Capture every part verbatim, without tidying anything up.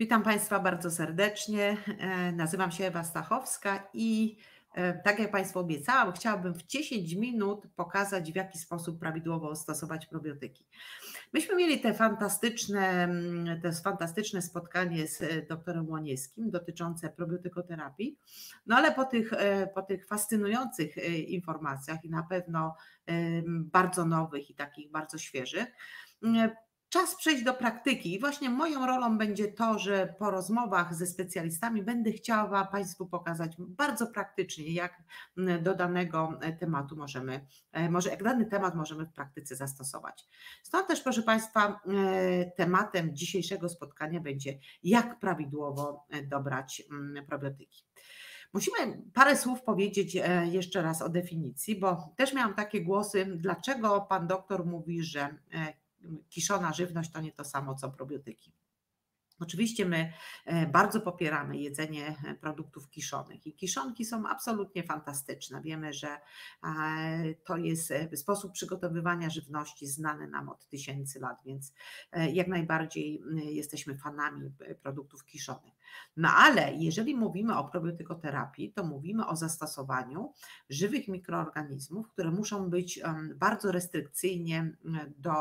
Witam Państwa bardzo serdecznie. Nazywam się Ewa Stachowska i tak jak Państwu obiecałam, chciałabym w dziesięć minut pokazać, w jaki sposób prawidłowo stosować probiotyki. Myśmy mieli te fantastyczne, te fantastyczne spotkanie z doktorem Łoniewskim dotyczące probiotykoterapii, no ale po tych, po tych fascynujących informacjach i na pewno bardzo nowych i takich bardzo świeżych, czas przejść do praktyki i właśnie moją rolą będzie to, że po rozmowach ze specjalistami będę chciała Państwu pokazać bardzo praktycznie, jak do danego tematu możemy, może jak dany temat możemy w praktyce zastosować. Stąd też, proszę Państwa, tematem dzisiejszego spotkania będzie, jak prawidłowo dobrać probiotyki. Musimy parę słów powiedzieć jeszcze raz o definicji, bo też miałam takie głosy, dlaczego pan doktor mówi, że kiszona żywność to nie to samo co probiotyki. Oczywiście my bardzo popieramy jedzenie produktów kiszonych i kiszonki są absolutnie fantastyczne. Wiemy, że to jest sposób przygotowywania żywności znany nam od tysięcy lat, więc jak najbardziej jesteśmy fanami produktów kiszonych. No ale jeżeli mówimy o probiotykoterapii, to mówimy o zastosowaniu żywych mikroorganizmów, które muszą być bardzo restrykcyjnie do,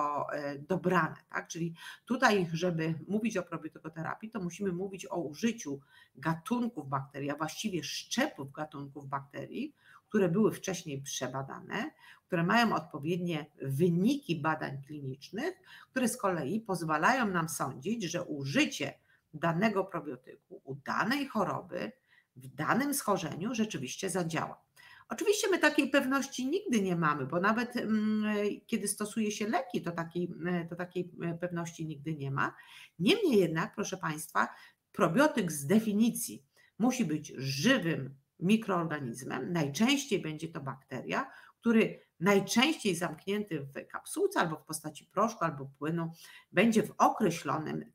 dobrane. Tak? Czyli tutaj, żeby mówić o probiotykoterapii, terapii, to musimy mówić o użyciu gatunków bakterii, a właściwie szczepów gatunków bakterii, które były wcześniej przebadane, które mają odpowiednie wyniki badań klinicznych, które z kolei pozwalają nam sądzić, że użycie danego probiotyku u danej choroby w danym schorzeniu rzeczywiście zadziała. Oczywiście my takiej pewności nigdy nie mamy, bo nawet kiedy stosuje się leki, to takiej, to takiej pewności nigdy nie ma. Niemniej jednak, proszę Państwa, probiotyk z definicji musi być żywym mikroorganizmem, najczęściej będzie to bakteria, który najczęściej zamknięty w kapsułce albo w postaci proszku albo płynu będzie w określonym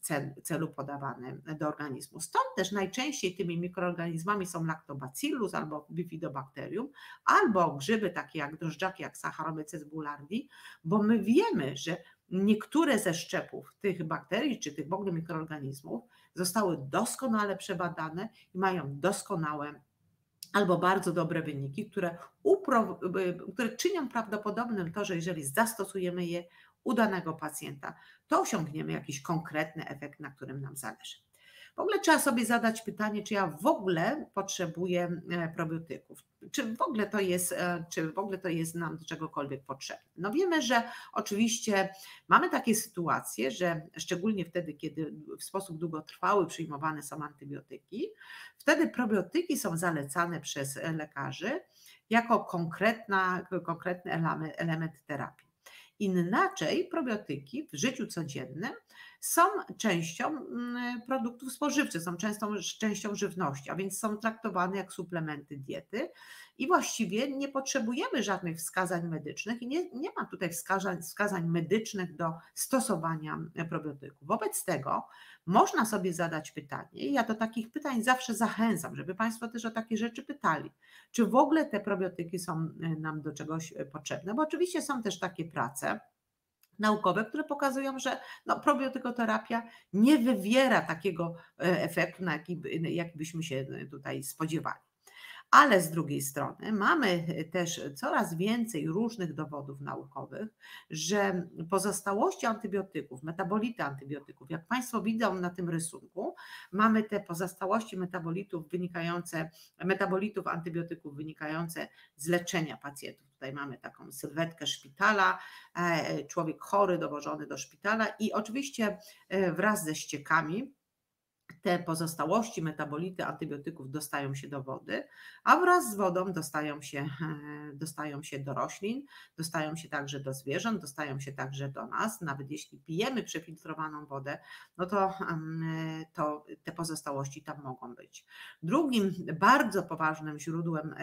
celu podawany do organizmu. Stąd też najczęściej tymi mikroorganizmami są lactobacillus albo bifidobakterium albo grzyby takie jak drożdżaki, jak Saccharomyces boulardii, bo my wiemy, że niektóre ze szczepów tych bakterii czy tych w ogóle mikroorganizmów zostały doskonale przebadane i mają doskonałe albo bardzo dobre wyniki, które, upro, które czynią prawdopodobnym to, że jeżeli zastosujemy je u danego pacjenta, to osiągniemy jakiś konkretny efekt, na którym nam zależy. W ogóle trzeba sobie zadać pytanie, czy ja w ogóle potrzebuję probiotyków, czy w ogóle to jest, czy w ogóle to jest nam do czegokolwiek potrzebne. No wiemy, że oczywiście mamy takie sytuacje, że szczególnie wtedy, kiedy w sposób długotrwały przyjmowane są antybiotyki, wtedy probiotyki są zalecane przez lekarzy jako konkretna, konkretny element terapii. Inaczej probiotyki w życiu codziennym są częścią produktów spożywczych, są częstą, częścią żywności, a więc są traktowane jak suplementy diety i właściwie nie potrzebujemy żadnych wskazań medycznych i nie, nie ma tutaj wskazań, wskazań medycznych do stosowania probiotyków. Wobec tego można sobie zadać pytanie i ja do takich pytań zawsze zachęcam, żeby Państwo też o takie rzeczy pytali, czy w ogóle te probiotyki są nam do czegoś potrzebne, bo oczywiście są też takie prace naukowe, które pokazują, że no, probiotykoterapia nie wywiera takiego efektu, na jaki, jaki byśmy się tutaj spodziewali. Ale z drugiej strony mamy też coraz więcej różnych dowodów naukowych, że pozostałości antybiotyków, metabolity antybiotyków, jak Państwo widzą na tym rysunku, mamy te pozostałości metabolitów wynikające, metabolitów antybiotyków wynikające z leczenia pacjentów. Tutaj mamy taką sylwetkę szpitala, człowiek chory dowożony do szpitala i oczywiście wraz ze ściekami te pozostałości, metabolity antybiotyków dostają się do wody, a wraz z wodą dostają się, dostają się do roślin, dostają się także do zwierząt, dostają się także do nas. Nawet jeśli pijemy przefiltrowaną wodę, no to, to te pozostałości tam mogą być. Drugim bardzo poważnym źródłem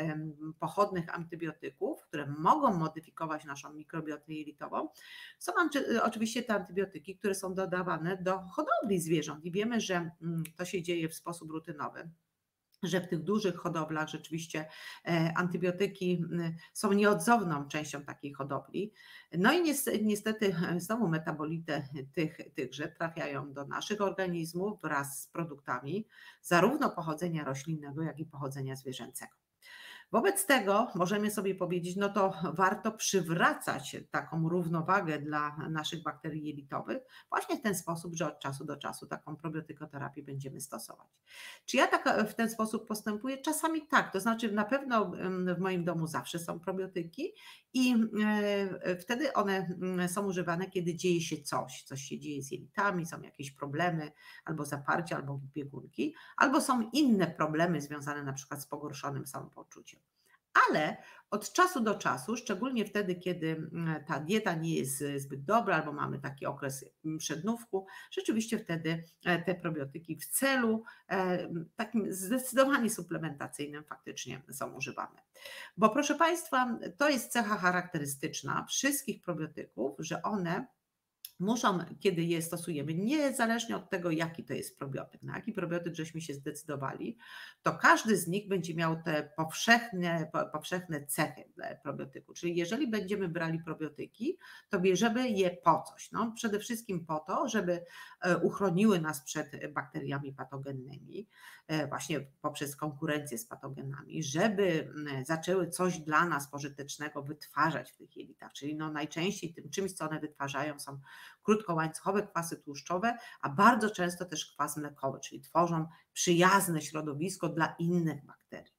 pochodnych antybiotyków, które mogą modyfikować naszą mikrobiotę jelitową, są oczywiście te antybiotyki, które są dodawane do hodowli zwierząt i wiemy, że to się dzieje w sposób rutynowy. że w tych dużych hodowlach rzeczywiście antybiotyki są nieodzowną częścią takiej hodowli. No i niestety znowu metabolity tych, tychże trafiają do naszych organizmów wraz z produktami zarówno pochodzenia roślinnego, jak i pochodzenia zwierzęcego. Wobec tego możemy sobie powiedzieć, no to warto przywracać taką równowagę dla naszych bakterii jelitowych właśnie w ten sposób, że od czasu do czasu taką probiotykoterapię będziemy stosować. Czy ja tak w ten sposób postępuję? Czasami tak, to znaczy na pewno w moim domu zawsze są probiotyki i wtedy one są używane, kiedy dzieje się coś, coś się dzieje z jelitami, są jakieś problemy albo zaparcia, albo biegunki, albo są inne problemy związane na przykład z pogorszonym samopoczuciem. Ale od czasu do czasu, szczególnie wtedy, kiedy ta dieta nie jest zbyt dobra albo mamy taki okres przednówku, rzeczywiście wtedy te probiotyki w celu takim zdecydowanie suplementacyjnym faktycznie są używane. Bo proszę Państwa, to jest cecha charakterystyczna wszystkich probiotyków, że one muszą, kiedy je stosujemy, niezależnie od tego, jaki to jest probiotyk, na jaki probiotyk żeśmy się zdecydowali, to każdy z nich będzie miał te powszechne, powszechne cechy probiotyku. Czyli jeżeli będziemy brali probiotyki, to bierzemy je po coś. No, przede wszystkim po to, żeby uchroniły nas przed bakteriami patogennymi, właśnie poprzez konkurencję z patogenami, żeby zaczęły coś dla nas pożytecznego wytwarzać w tych jelitach. Czyli no najczęściej tym czymś, co one wytwarzają, są krótkołańcuchowe kwasy tłuszczowe, a bardzo często też kwas mlekowy, czyli tworzą przyjazne środowisko dla innych bakterii.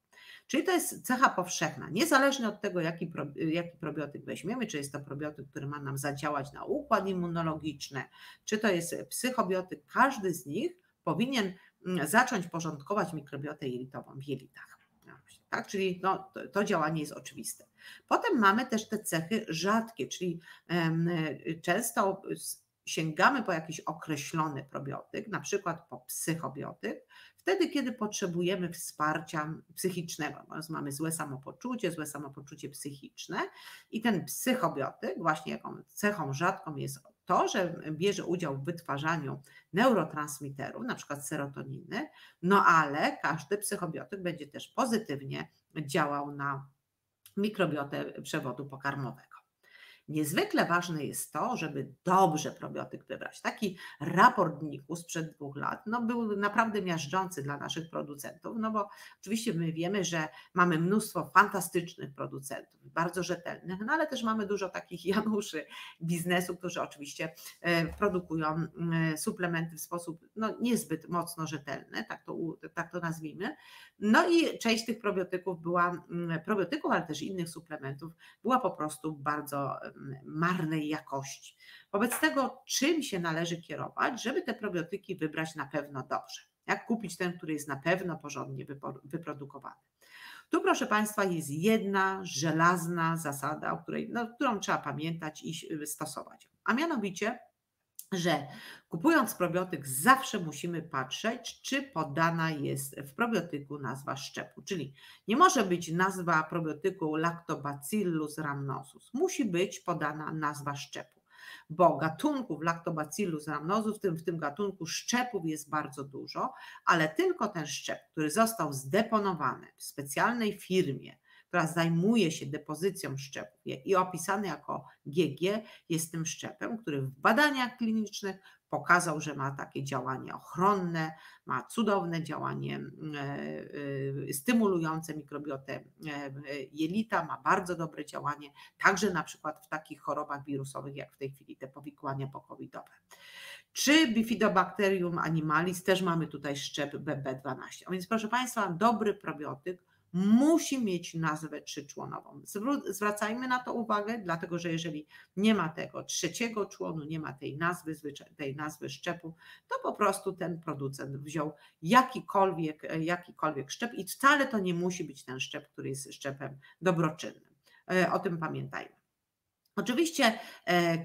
Czyli to jest cecha powszechna, niezależnie od tego, jaki, pro, jaki probiotyk weźmiemy, czy jest to probiotyk, który ma nam zadziałać na układ immunologiczny, czy to jest psychobiotyk, każdy z nich powinien zacząć porządkować mikrobiotę jelitową w jelitach. Tak, czyli no, to, to działanie jest oczywiste. Potem mamy też te cechy rzadkie, czyli um, często sięgamy po jakiś określony probiotyk, na przykład po psychobiotyk, wtedy kiedy potrzebujemy wsparcia psychicznego, bo mamy złe samopoczucie, złe samopoczucie psychiczne i ten psychobiotyk, właśnie jaką cechą rzadką jest to, że bierze udział w wytwarzaniu neurotransmiterów, na przykład serotoniny, no ale każdy psychobiotyk będzie też pozytywnie działał na mikrobiotę przewodu pokarmowego. Niezwykle ważne jest to, żeby dobrze probiotyk wybrać. Taki raport N I K-u sprzed dwóch lat no, był naprawdę miażdżący dla naszych producentów, no bo oczywiście my wiemy, że mamy mnóstwo fantastycznych producentów, bardzo rzetelnych, no ale też mamy dużo takich Januszy biznesu, którzy oczywiście produkują suplementy w sposób no, niezbyt mocno rzetelny, tak to, tak to nazwijmy. No i część tych probiotyków była, probiotyków, ale też innych suplementów była po prostu bardzo marnej jakości. Wobec tego, czym się należy kierować, żeby te probiotyki wybrać na pewno dobrze? Jak kupić ten, który jest na pewno porządnie wyprodukowany? Tu, proszę Państwa, jest jedna żelazna zasada, o której, no, którą trzeba pamiętać i stosować, a mianowicie, że kupując probiotyk zawsze musimy patrzeć, czy podana jest w probiotyku nazwa szczepu, czyli nie może być nazwa probiotyku Lactobacillus rhamnosus, musi być podana nazwa szczepu, bo gatunków Lactobacillus rhamnosus, w tym, w tym gatunku szczepów jest bardzo dużo, ale tylko ten szczep, który został zdeponowany w specjalnej firmie, która zajmuje się depozycją szczepów i opisany jako G G, jest tym szczepem, który w badaniach klinicznych pokazał, że ma takie działanie ochronne, ma cudowne działanie stymulujące mikrobiotę jelita, ma bardzo dobre działanie, także na przykład w takich chorobach wirusowych, jak w tej chwili te powikłania pokowidowe. Czy Bifidobacterium animalis, też mamy tutaj szczep B B dwanaście. A więc proszę Państwa, dobry probiotyk musi mieć nazwę trzyczłonową. Zwracajmy na to uwagę, dlatego że jeżeli nie ma tego trzeciego członu, nie ma tej nazwy, tej nazwy szczepu, to po prostu ten producent wziął jakikolwiek, jakikolwiek szczep i wcale to nie musi być ten szczep, który jest szczepem dobroczynnym. O tym pamiętajmy. Oczywiście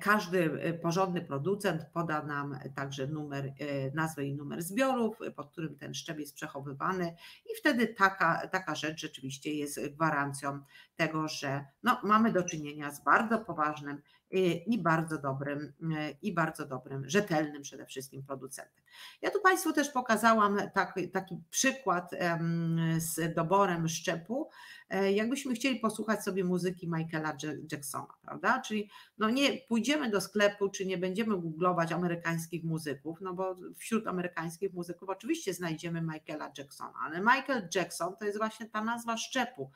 każdy porządny producent poda nam także numer, nazwę i numer zbiorów, pod którym ten szczep jest przechowywany i wtedy taka, taka rzecz rzeczywiście jest gwarancją tego, że no, mamy do czynienia z bardzo poważnym i bardzo dobrym, i bardzo dobrym, rzetelnym przede wszystkim producentem. Ja tu Państwu też pokazałam taki, taki przykład z doborem szczepu, jakbyśmy chcieli posłuchać sobie muzyki Michaela Jacksona, prawda? Czyli no nie pójdziemy do sklepu, czy nie będziemy googlować amerykańskich muzyków, no bo wśród amerykańskich muzyków oczywiście znajdziemy Michaela Jacksona, ale Michael Jackson to jest właśnie ta nazwa szczepu.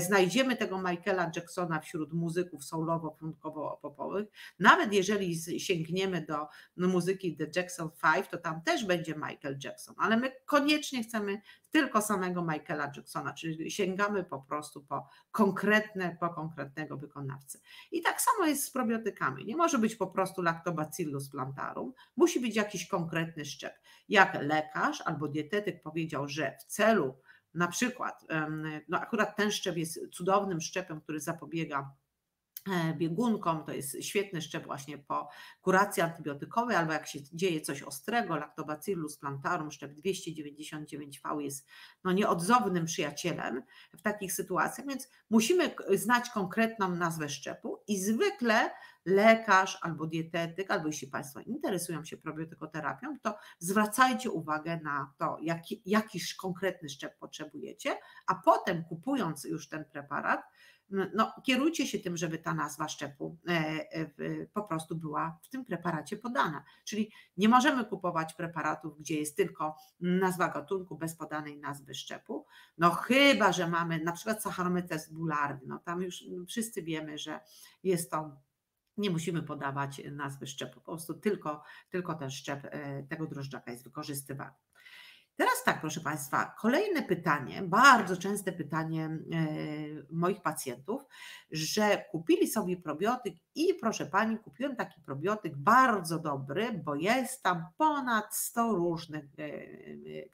Znajdziemy tego Michaela Jacksona wśród muzyków soulowo-punkowo-popowych, nawet jeżeli sięgniemy do muzyki The Jackson Five, to tam też będzie Michael Jackson, ale my koniecznie chcemy tylko samego Michaela Jacksona, czyli sięgamy po prostu po konkretne, po konkretnego wykonawcę. I tak samo jest z probiotykami. Nie może być po prostu Lactobacillus plantarum, musi być jakiś konkretny szczep. Jak lekarz albo dietetyk powiedział, że w celu na przykład, no akurat ten szczep jest cudownym szczepem, który zapobiega biegunkom, to jest świetny szczep właśnie po kuracji antybiotykowej, albo jak się dzieje coś ostrego, Lactobacillus plantarum, szczep dwieście dziewięćdziesiąt dziewięć V jest no, nieodzownym przyjacielem w takich sytuacjach, więc musimy znać konkretną nazwę szczepu i zwykle lekarz albo dietetyk, albo jeśli Państwo interesują się probiotykoterapią, to zwracajcie uwagę na to, jaki, jakiś konkretny szczep potrzebujecie, a potem kupując już ten preparat, no, kierujcie się tym, żeby ta nazwa szczepu po prostu była w tym preparacie podana. Czyli nie możemy kupować preparatów, gdzie jest tylko nazwa gatunku bez podanej nazwy szczepu. No chyba że mamy na przykład Saccharomyces boulardii, no tam już wszyscy wiemy, że jest to, nie musimy podawać nazwy szczepu, po prostu tylko, tylko ten szczep tego drożdżaka jest wykorzystywany. Teraz tak, proszę Państwa, kolejne pytanie, bardzo częste pytanie moich pacjentów, że kupili sobie probiotyk i proszę Pani, kupiłem taki probiotyk bardzo dobry, bo jest tam ponad sto różnych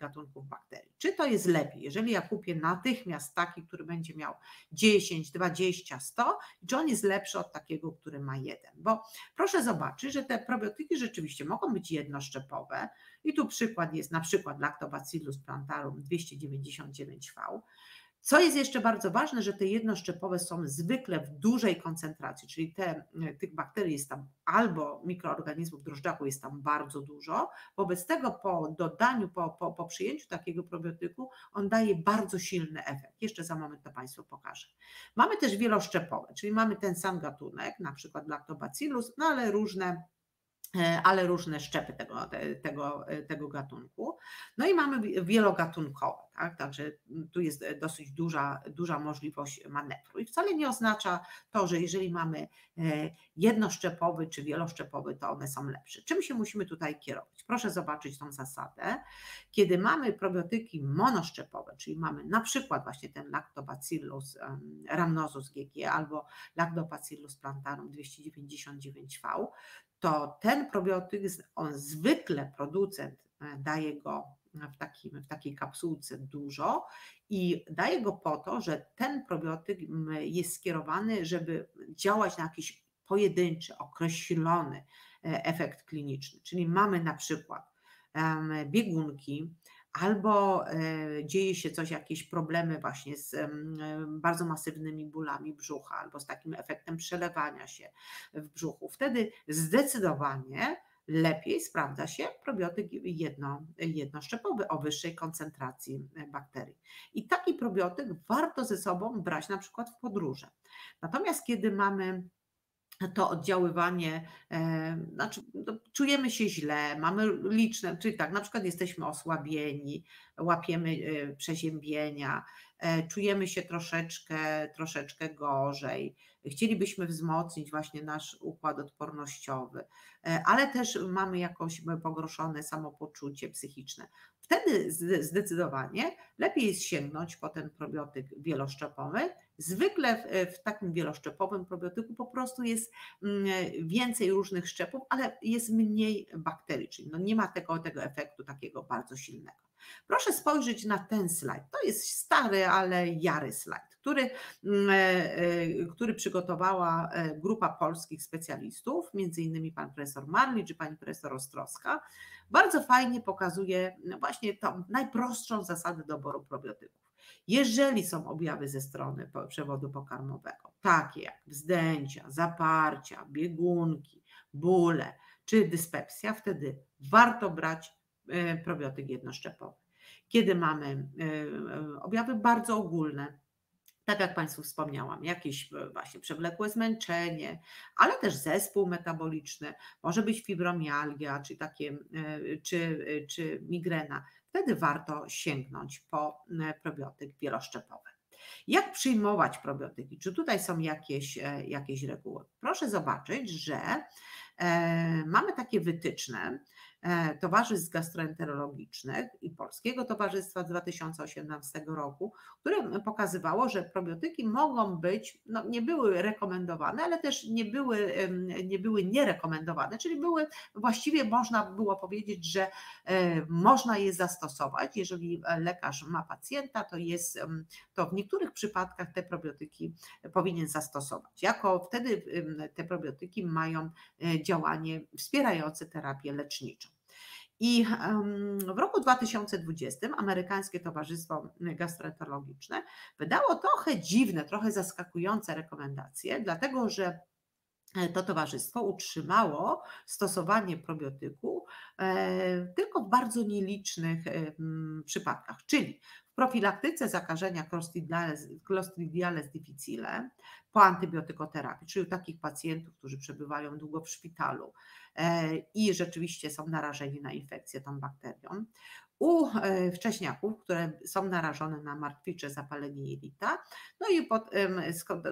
gatunków bakterii. Czy to jest lepiej, jeżeli ja kupię natychmiast taki, który będzie miał dziesięć, dwadzieścia, sto, czy on jest lepszy od takiego, który ma jeden? Bo proszę zobaczyć, że te probiotyki rzeczywiście mogą być jednoszczepowe i tu przykład jest na przykład Lactobacillus plantarum dwieście dziewięćdziesiąt dziewięć V. Co jest jeszcze bardzo ważne, że te jednoszczepowe są zwykle w dużej koncentracji, czyli te, tych bakterii jest tam albo mikroorganizmów drożdżaku jest tam bardzo dużo, wobec tego po dodaniu, po, po, po przyjęciu takiego probiotyku on daje bardzo silny efekt. Jeszcze za moment to Państwu pokażę. Mamy też wieloszczepowe, czyli mamy ten sam gatunek, na przykład Lactobacillus, no ale różne ale różne szczepy tego, tego, tego gatunku. No i mamy wielogatunkowe, tak? Także tu jest dosyć duża, duża możliwość manewru i wcale nie oznacza to, że jeżeli mamy jednoszczepowy czy wieloszczepowy, to one są lepsze. Czym się musimy tutaj kierować? Proszę zobaczyć tą zasadę. Kiedy mamy probiotyki monoszczepowe, czyli mamy na przykład właśnie ten Lactobacillus rhamnosus G G albo Lactobacillus plantarum dwieście dziewięćdziesiąt dziewięć V, to ten probiotyk, on zwykle producent daje go w, takim, w takiej kapsułce dużo i daje go po to, że ten probiotyk jest skierowany, żeby działać na jakiś pojedynczy, określony efekt kliniczny. Czyli mamy na przykład biegunki, albo dzieje się coś, jakieś problemy właśnie z bardzo masywnymi bólami brzucha, albo z takim efektem przelewania się w brzuchu. Wtedy zdecydowanie lepiej sprawdza się probiotyk jedno, jednoszczepowy o wyższej koncentracji bakterii. I taki probiotyk warto ze sobą brać na przykład w podróży. Natomiast kiedy mamy to oddziaływanie, znaczy czujemy się źle, mamy liczne, czyli tak, na przykład jesteśmy osłabieni, łapiemy przeziębienia, czujemy się troszeczkę, troszeczkę gorzej, chcielibyśmy wzmocnić właśnie nasz układ odpornościowy, ale też mamy jakoś pogorszone samopoczucie psychiczne. Wtedy zdecydowanie lepiej jest sięgnąć po ten probiotyk wieloszczepowy. Zwykle w, w takim wieloszczepowym probiotyku po prostu jest więcej różnych szczepów, ale jest mniej bakterii, czyli no nie ma tego, tego efektu takiego bardzo silnego. Proszę spojrzeć na ten slajd. To jest stary, ale jary slajd, który, który przygotowała grupa polskich specjalistów, między innymi pan profesor Marli czy pani profesor Ostrowska. Bardzo fajnie pokazuje właśnie tą najprostszą zasadę doboru probiotyków. Jeżeli są objawy ze strony przewodu pokarmowego, takie jak wzdęcia, zaparcia, biegunki, bóle czy dyspepsja, wtedy warto brać probiotyk jednoszczepowy. Kiedy mamy objawy bardzo ogólne, tak jak Państwu wspomniałam, jakieś właśnie przewlekłe zmęczenie, ale też zespół metaboliczny, może być fibromialgia czy, takie, czy, czy migrena, wtedy warto sięgnąć po probiotyk wieloszczepowy. Jak przyjmować probiotyki? Czy tutaj są jakieś, jakieś reguły? Proszę zobaczyć, że mamy takie wytyczne towarzystw gastroenterologicznych i Polskiego Towarzystwa z dwa tysiące osiemnastego roku, które pokazywało, że probiotyki mogą być, no nie były rekomendowane, ale też nie były, nie były nierekomendowane, czyli były, właściwie można było powiedzieć, że można je zastosować. Jeżeli lekarz ma pacjenta, to jest, to w niektórych przypadkach te probiotyki powinien zastosować. Jako wtedy te probiotyki mają działanie wspierające terapię leczniczą. I w roku dwa tysiące dwudziestym Amerykańskie Towarzystwo Gastroenterologiczne wydało trochę dziwne, trochę zaskakujące rekomendacje, dlatego że to towarzystwo utrzymało stosowanie probiotyku tylko w bardzo nielicznych przypadkach, czyli w profilaktyce zakażenia Clostridioides difficile po antybiotykoterapii, czyli u takich pacjentów, którzy przebywają długo w szpitalu i rzeczywiście są narażeni na infekcję tą bakterią, u wcześniaków, które są narażone na martwicze, zapalenie jelita, no i po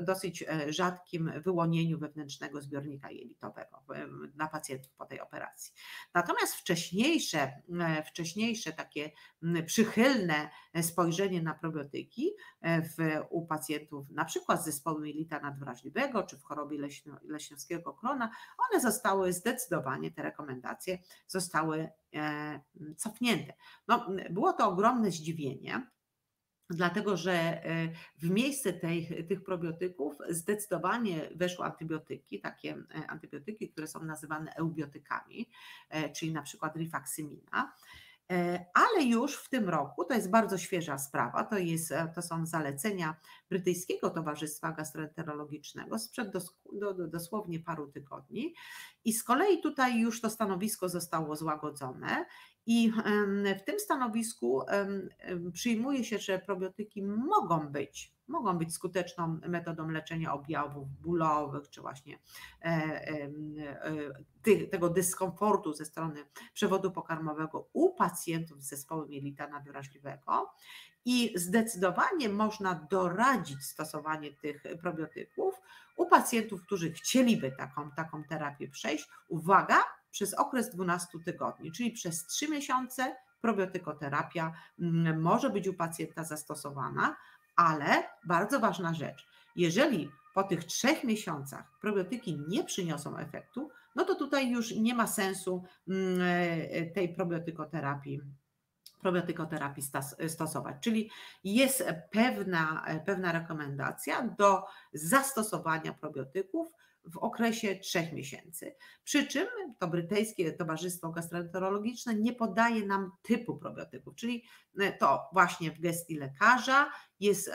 dosyć rzadkim wyłonieniu wewnętrznego zbiornika jelitowego dla pacjentów po tej operacji. Natomiast wcześniejsze, wcześniejsze takie przychylne spojrzenie na probiotyki w, u pacjentów na przykład z zespołem jelita nadwrażliwego czy w chorobie leśniowskiego krona, one zostały zdecydowanie, te rekomendacje zostały cofnięte. No, było to ogromne zdziwienie, dlatego że w miejsce tej, tych probiotyków zdecydowanie weszły antybiotyki, takie antybiotyki, które są nazywane eubiotykami, czyli na przykład rifaksymina. Ale już w tym roku, to jest bardzo świeża sprawa, to, jest, to są zalecenia Brytyjskiego Towarzystwa Gastroenterologicznego sprzed dos, do, do, dosłownie paru tygodni i z kolei tutaj już to stanowisko zostało złagodzone i w tym stanowisku przyjmuje się, że probiotyki mogą być, mogą być skuteczną metodą leczenia objawów bólowych czy właśnie e, e, ty, tego dyskomfortu ze strony przewodu pokarmowego u pacjentów z zespołem jelita nadwrażliwego i zdecydowanie można doradzić stosowanie tych probiotyków u pacjentów, którzy chcieliby taką, taką terapię przejść, uwaga, przez okres dwunastu tygodni, czyli przez trzy miesiące probiotykoterapia może być u pacjenta zastosowana. Ale bardzo ważna rzecz, jeżeli po tych trzech miesiącach probiotyki nie przyniosą efektu, no to tutaj już nie ma sensu tej probiotykoterapii, probiotykoterapii stosować. Czyli jest pewna, pewna rekomendacja do zastosowania probiotyków w okresie trzech miesięcy. Przy czym to Brytyjskie Towarzystwo Gastroenterologiczne nie podaje nam typu probiotyków, czyli to właśnie w gestii lekarza jest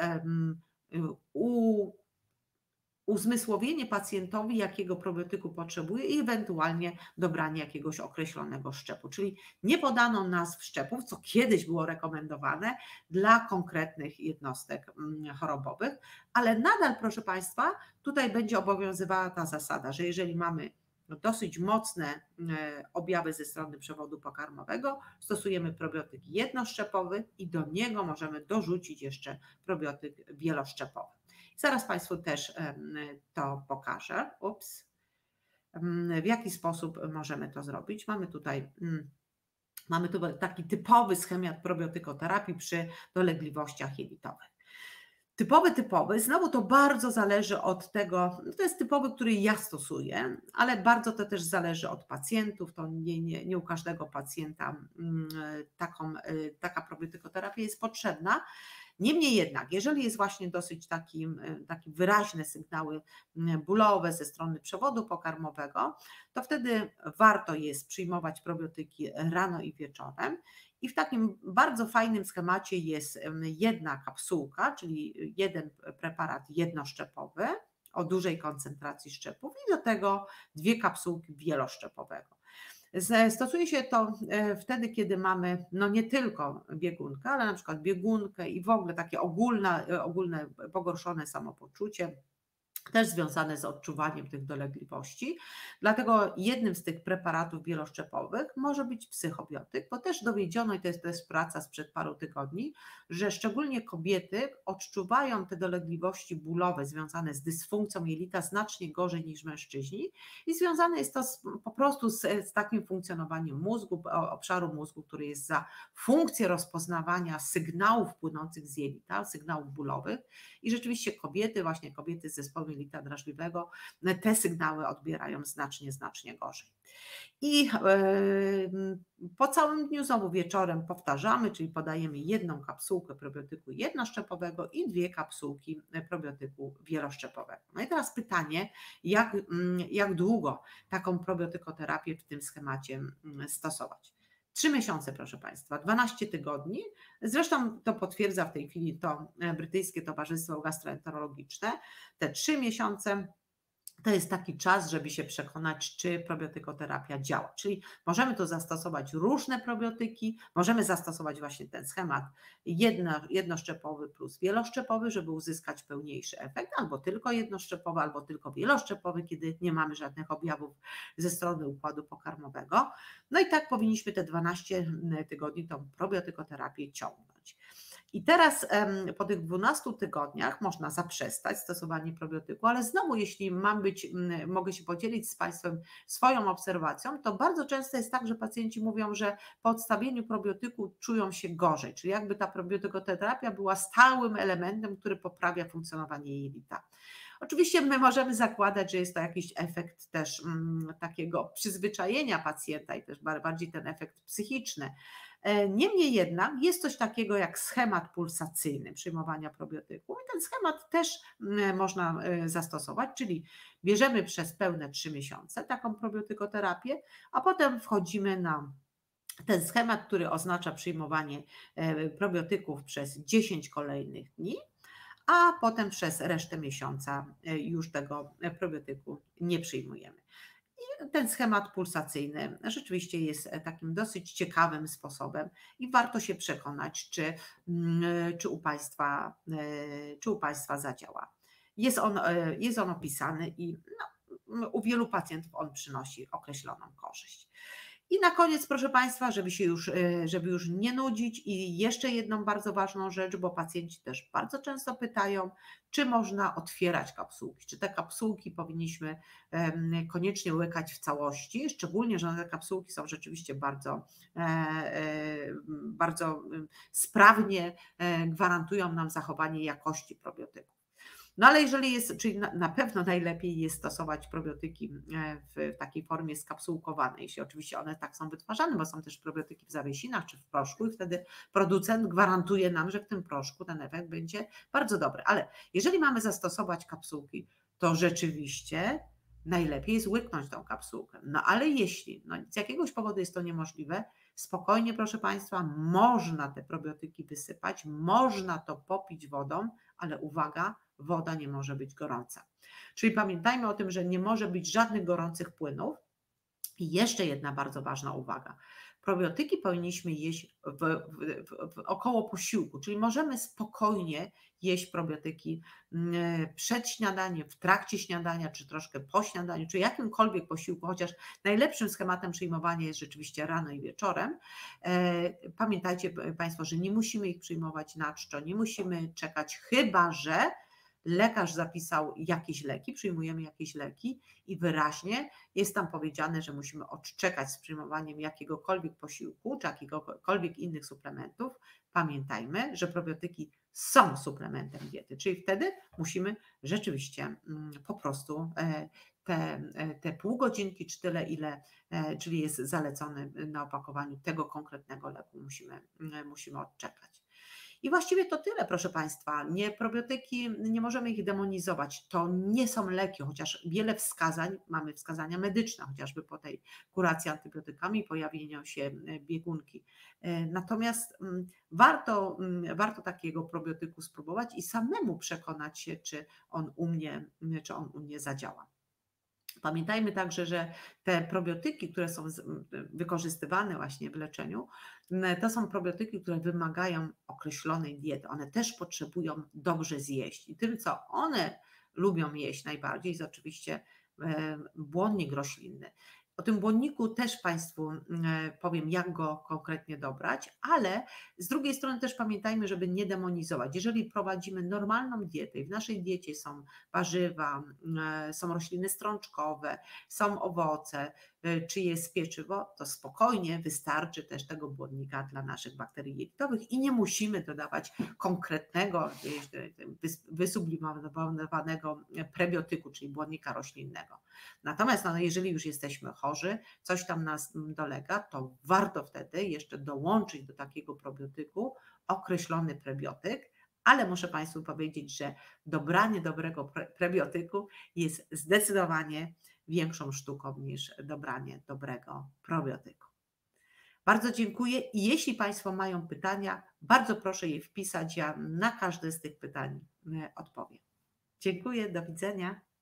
uzmysłowienie pacjentowi, jakiego probiotyku potrzebuje i ewentualnie dobranie jakiegoś określonego szczepu. Czyli nie podano nazw szczepów, co kiedyś było rekomendowane dla konkretnych jednostek chorobowych, ale nadal, proszę Państwa, tutaj będzie obowiązywała ta zasada, że jeżeli mamy dosyć mocne objawy ze strony przewodu pokarmowego, stosujemy probiotyk jednoszczepowy i do niego możemy dorzucić jeszcze probiotyk wieloszczepowy. Zaraz Państwu też to pokażę, ups, w jaki sposób możemy to zrobić. Mamy tutaj, mamy tu taki typowy schemat probiotykoterapii przy dolegliwościach jelitowych. Typowy, typowy, znowu to bardzo zależy od tego, to jest typowy, który ja stosuję, ale bardzo to też zależy od pacjentów, to nie, nie, nie u każdego pacjenta taką, taka probiotykoterapia jest potrzebna. Niemniej jednak, jeżeli jest właśnie dosyć taki, taki wyraźne sygnały bólowe ze strony przewodu pokarmowego, to wtedy warto jest przyjmować probiotyki rano i wieczorem. I w takim bardzo fajnym schemacie jest jedna kapsułka, czyli jeden preparat jednoszczepowy o dużej koncentracji szczepów i do tego dwie kapsułki wieloszczepowego. Stosuje się to wtedy, kiedy mamy no nie tylko biegunkę, ale na przykład biegunkę i w ogóle takie ogólne, ogólne pogorszone samopoczucie, też związane z odczuwaniem tych dolegliwości. Dlatego jednym z tych preparatów wieloszczepowych może być psychobiotyk, bo też dowiedziono, i to jest też praca sprzed paru tygodni, że szczególnie kobiety odczuwają te dolegliwości bólowe związane z dysfunkcją jelita znacznie gorzej niż mężczyźni i związane jest to z, po prostu z, z takim funkcjonowaniem mózgu, obszaru mózgu, który jest za funkcję rozpoznawania sygnałów płynących z jelita, sygnałów bólowych, i rzeczywiście kobiety, właśnie kobiety z zespołem jelita drażliwego, te sygnały odbierają znacznie, znacznie gorzej. I po całym dniu, znowu wieczorem powtarzamy, czyli podajemy jedną kapsułkę probiotyku jednoszczepowego i dwie kapsułki probiotyku wieloszczepowego. No i teraz pytanie, jak, jak długo taką probiotykoterapię w tym schemacie stosować? Trzy miesiące, proszę Państwa, dwanaście tygodni. Zresztą to potwierdza w tej chwili to Brytyjskie Towarzystwo Gastroenterologiczne. Te trzy miesiące to jest taki czas, żeby się przekonać, czy probiotykoterapia działa. Czyli możemy tu zastosować różne probiotyki, możemy zastosować właśnie ten schemat jedno, jednoszczepowy plus wieloszczepowy, żeby uzyskać pełniejszy efekt, albo tylko jednoszczepowy, albo tylko wieloszczepowy, kiedy nie mamy żadnych objawów ze strony układu pokarmowego. No i tak powinniśmy te dwanaście tygodni tą probiotykoterapię ciągnąć. I teraz po tych dwunastu tygodniach można zaprzestać stosowanie probiotyku, ale znowu, jeśli mam być, mogę się podzielić z Państwem swoją obserwacją, to bardzo często jest tak, że pacjenci mówią, że po odstawieniu probiotyku czują się gorzej, czyli jakby ta probiotykoterapia była stałym elementem, który poprawia funkcjonowanie jelita. Oczywiście my możemy zakładać, że jest to jakiś efekt też mm, takiego przyzwyczajenia pacjenta i też bardziej ten efekt psychiczny. Niemniej jednak jest coś takiego jak schemat pulsacyjny przyjmowania probiotyku i ten schemat też można zastosować, czyli bierzemy przez pełne trzy miesiące taką probiotykoterapię, a potem wchodzimy na ten schemat, który oznacza przyjmowanie probiotyków przez dziesięć kolejnych dni, a potem przez resztę miesiąca już tego probiotyku nie przyjmujemy. I ten schemat pulsacyjny rzeczywiście jest takim dosyć ciekawym sposobem i warto się przekonać, czy, czy, u, Państwa, czy u Państwa zadziała. Jest on, jest on opisany i no, u wielu pacjentów on przynosi określoną korzyść. I na koniec, proszę Państwa, żeby się już, żeby już nie nudzić, i jeszcze jedną bardzo ważną rzecz, bo pacjenci też bardzo często pytają, czy można otwierać kapsułki, czy te kapsułki powinniśmy koniecznie łykać w całości, szczególnie, że te kapsułki są rzeczywiście bardzo, bardzo sprawnie gwarantują nam zachowanie jakości probiotyków. No ale jeżeli jest, czyli na pewno najlepiej jest stosować probiotyki w takiej formie skapsułkowanej, jeśli oczywiście one tak są wytwarzane, bo są też probiotyki w zawiesinach czy w proszku i wtedy producent gwarantuje nam, że w tym proszku ten efekt będzie bardzo dobry. Ale jeżeli mamy zastosować kapsułki, to rzeczywiście najlepiej jest łyknąć tą kapsułkę. No ale jeśli no, z jakiegoś powodu jest to niemożliwe, spokojnie, proszę Państwa, można te probiotyki wysypać, można to popić wodą, ale uwaga, woda nie może być gorąca. Czyli pamiętajmy o tym, że nie może być żadnych gorących płynów. I jeszcze jedna bardzo ważna uwaga. Probiotyki powinniśmy jeść w, w, w, około posiłku, czyli możemy spokojnie jeść probiotyki przed śniadaniem, w trakcie śniadania, czy troszkę po śniadaniu, czy jakimkolwiek posiłku, chociaż najlepszym schematem przyjmowania jest rzeczywiście rano i wieczorem. Pamiętajcie Państwo, że nie musimy ich przyjmować na czczo, nie musimy czekać, chyba że lekarz zapisał jakieś leki, przyjmujemy jakieś leki i wyraźnie jest tam powiedziane, że musimy odczekać z przyjmowaniem jakiegokolwiek posiłku czy jakiegokolwiek innych suplementów. Pamiętajmy, że probiotyki są suplementem diety, czyli wtedy musimy rzeczywiście po prostu te, te pół godzinki czy tyle, ile, czyli jest zalecony na opakowaniu tego konkretnego leku, musimy, musimy odczekać. I właściwie to tyle, proszę Państwa. Nie, probiotyki, nie możemy ich demonizować. To nie są leki, chociaż wiele wskazań, mamy wskazania medyczne, chociażby po tej kuracji antybiotykami, pojawieniu się biegunki. Natomiast warto, warto takiego probiotyku spróbować i samemu przekonać się, czy on u mnie, czy on u mnie zadziała. Pamiętajmy także, że te probiotyki, które są wykorzystywane właśnie w leczeniu, to są probiotyki, które wymagają określonej diety. One też potrzebują dobrze zjeść. I tym, co one lubią jeść najbardziej, jest oczywiście błonnik roślinny. O tym błonniku też Państwu powiem, jak go konkretnie dobrać, ale z drugiej strony też pamiętajmy, żeby nie demonizować. Jeżeli prowadzimy normalną dietę i w naszej diecie są warzywa, są rośliny strączkowe, są owoce, czy jest pieczywo, to spokojnie wystarczy też tego błonnika dla naszych bakterii jelitowych i nie musimy dodawać konkretnego, wysublimowanego prebiotyku, czyli błonnika roślinnego. Natomiast no, jeżeli już jesteśmy chorzy, coś tam nas dolega, to warto wtedy jeszcze dołączyć do takiego probiotyku określony prebiotyk, ale muszę Państwu powiedzieć, że dobranie dobrego pre prebiotyku jest zdecydowanie większą sztuką niż dobranie dobrego probiotyku. Bardzo dziękuję i jeśli Państwo mają pytania, bardzo proszę je wpisać, ja na każde z tych pytań odpowiem. Dziękuję, do widzenia.